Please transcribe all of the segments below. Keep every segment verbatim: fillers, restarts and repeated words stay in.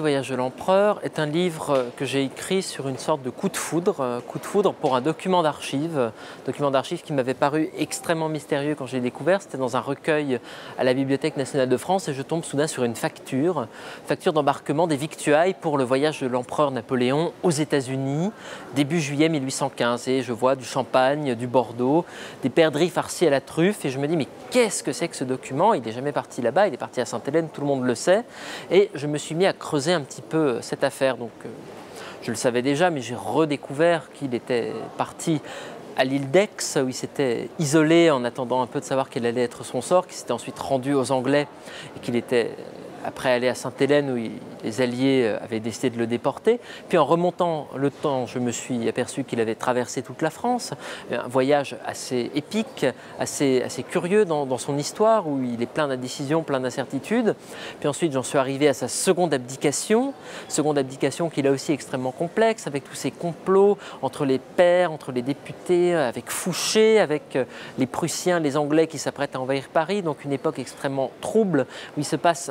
Dernier voyage de l'empereur est un livre que j'ai écrit sur une sorte de coup de foudre, coup de foudre pour un document d'archives, document d'archives qui m'avait paru extrêmement mystérieux quand je l'ai découvert. C'était dans un recueil à la Bibliothèque nationale de France et je tombe soudain sur une facture, facture d'embarquement des victuailles pour le voyage de l'empereur Napoléon aux États-Unis, début juillet mille huit cent quinze. Et je vois du champagne, du Bordeaux, des perdrix farcies à la truffe et je me dis mais qu'est-ce que c'est que ce document? Il n'est jamais parti là-bas, il est parti à Sainte-Hélène, tout le monde le sait. Et je me suis mis à creuser un petit peu cette affaire. Donc, euh, je le savais déjà, mais j'ai redécouvert qu'il était parti à l'île d'Aix, où il s'était isolé en attendant un peu de savoir quel allait être son sort, qu'il s'était ensuite rendu aux Anglais et qu'il était après allé à Sainte-Hélène, où il, les Alliés avaient décidé de le déporter. Puis en remontant le temps, je me suis aperçu qu'il avait traversé toute la France. Un voyage assez épique, assez, assez curieux dans, dans son histoire, où il est plein d'indécisions, plein d'incertitudes. Puis ensuite, j'en suis arrivé à sa seconde abdication, seconde abdication qui est là aussi extrêmement complexe, avec tous ces complots entre les pairs, entre les députés, avec Fouché, avec les Prussiens, les Anglais qui s'apprêtent à envahir Paris. Donc une époque extrêmement trouble, où il se passe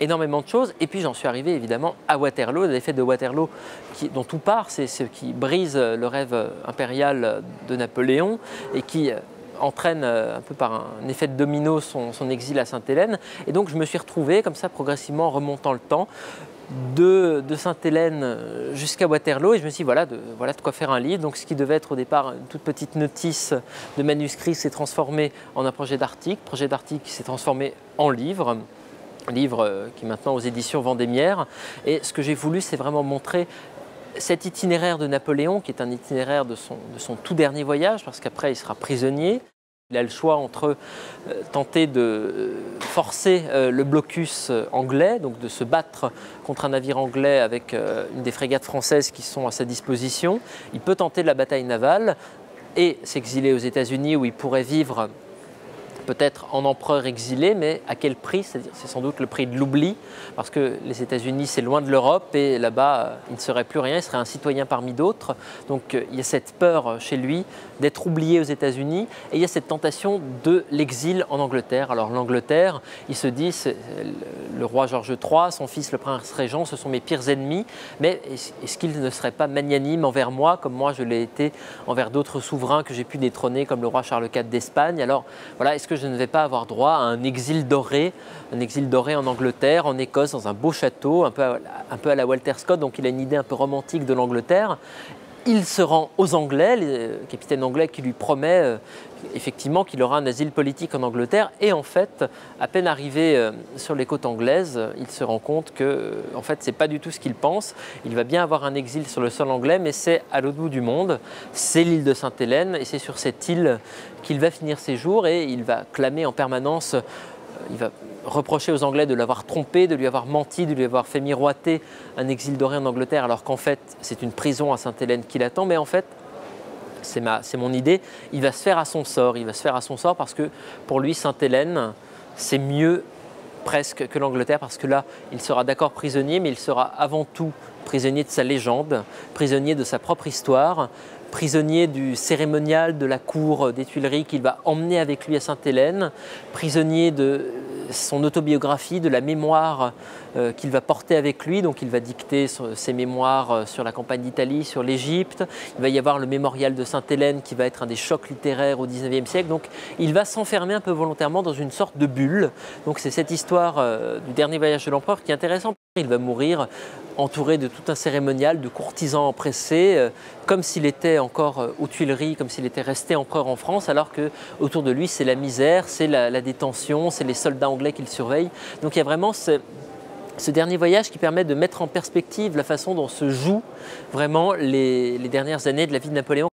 énormément de choses. Et puis j'en suis arrivé évidemment à Waterloo, l'effet de Waterloo qui, dont tout part, c'est ce qui brise le rêve impérial de Napoléon et qui entraîne un peu par un effet de domino son, son exil à Sainte-Hélène. Et donc je me suis retrouvé comme ça progressivement remontant le temps de, de Sainte-Hélène jusqu'à Waterloo et je me suis dit voilà de, voilà de quoi faire un livre. Donc ce qui devait être au départ une toute petite notice de manuscrit s'est transformé en un projet d'article, projet d'article qui s'est transformé en livre. Livre qui est maintenant aux éditions Vendémiaire. Et ce que j'ai voulu, c'est vraiment montrer cet itinéraire de Napoléon, qui est un itinéraire de son, de son tout dernier voyage, parce qu'après, il sera prisonnier. Il a le choix entre euh, tenter de euh, forcer euh, le blocus euh, anglais, donc de se battre contre un navire anglais avec euh, une des frégates françaises qui sont à sa disposition. Il peut tenter de la bataille navale et s'exiler aux États-Unis où il pourrait vivre peut-être en empereur exilé, mais à quel prix? C'est-à-dire, c'est sans doute le prix de l'oubli, parce que les États-Unis, c'est loin de l'Europe, et là-bas, il ne serait plus rien, il serait un citoyen parmi d'autres. Donc il y a cette peur chez lui d'être oublié aux États-Unis, et il y a cette tentation de l'exil en Angleterre. Alors l'Angleterre, il se dit, le roi George trois, son fils le prince régent, ce sont mes pires ennemis, mais est-ce qu'il ne serait pas magnanime envers moi, comme moi je l'ai été envers d'autres souverains que j'ai pu détrôner, comme le roi Charles quatre d'Espagne? Alors voilà, est-ce que je ne vais pas avoir droit à un exil doré, un exil doré en Angleterre, en Écosse, dans un beau château, un peu à, un peu à la Walter Scott, donc il a une idée un peu romantique de l'Angleterre. Il se rend aux Anglais, le capitaine anglais qui lui promet euh, effectivement qu'il aura un asile politique en Angleterre. Et en fait, à peine arrivé euh, sur les côtes anglaises, il se rend compte que euh, en fait, ce n'est pas du tout ce qu'il pense. Il va bien avoir un exil sur le sol anglais, mais c'est à l'autre bout du monde. C'est l'île de Sainte-Hélène et c'est sur cette île qu'il va finir ses jours et il va clamer en permanence, euh, il va reprocher aux Anglais de l'avoir trompé, de lui avoir menti, de lui avoir fait miroiter un exil doré en Angleterre, alors qu'en fait, c'est une prison à Sainte-Hélène qui l'attend. Mais en fait, c'est ma, c'est mon idée, il va se faire à son sort. Il va se faire à son sort parce que pour lui, Sainte-Hélène, c'est mieux presque que l'Angleterre, parce que là, il sera d'accord prisonnier, mais il sera avant tout prisonnier de sa légende, prisonnier de sa propre histoire, prisonnier du cérémonial de la cour des Tuileries qu'il va emmener avec lui à Sainte-Hélène, prisonnier de son autobiographie, de la mémoire euh, qu'il va porter avec lui. Donc il va dicter son, ses mémoires sur la campagne d'Italie, sur l'Égypte. Il va y avoir le mémorial de Sainte-Hélène qui va être un des chocs littéraires au dix-neuvième siècle. Donc il va s'enfermer un peu volontairement dans une sorte de bulle. Donc c'est cette histoire euh, du dernier voyage de l'empereur qui est intéressante. Il va mourir entouré de tout un cérémonial de courtisans empressés, euh, comme s'il était encore euh, aux Tuileries, comme s'il était resté empereur en France, alors que autour de lui c'est la misère, c'est la, la détention, c'est les soldats anglais qui le surveillent. Donc il y a vraiment ce, ce dernier voyage qui permet de mettre en perspective la façon dont se jouent vraiment les, les dernières années de la vie de Napoléon.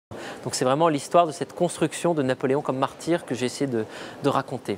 Donc c'est vraiment l'histoire de cette construction de Napoléon comme martyr que j'ai essayé de, de raconter.